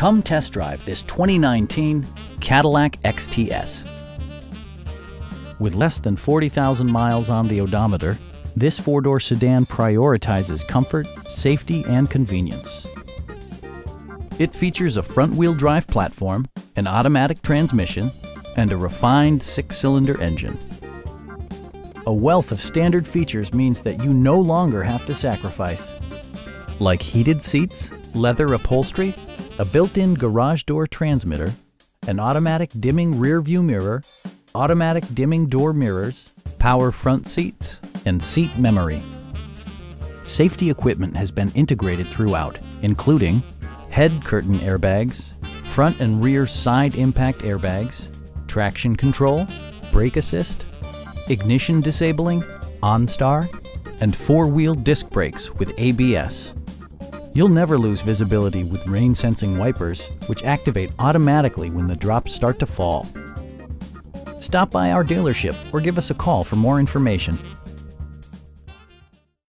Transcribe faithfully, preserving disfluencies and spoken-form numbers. Come test drive this twenty nineteen Cadillac X T S. With less than forty thousand miles on the odometer, this four-door sedan prioritizes comfort, safety, and convenience. It features a front-wheel drive platform, an automatic transmission, and a refined six-cylinder engine. A wealth of standard features means that you no longer have to sacrifice, like heated seats, leather upholstery, a built-in garage door transmitter, an automatic dimming rear-view mirror, automatic dimming door mirrors, power front seats, and seat memory. Safety equipment has been integrated throughout, including head curtain airbags, front and rear side impact airbags, traction control, brake assist, ignition disabling, OnStar, and four-wheel disc brakes with A B S. You'll never lose visibility with rain-sensing wipers, which activate automatically when the drops start to fall. Stop by our dealership or give us a call for more information.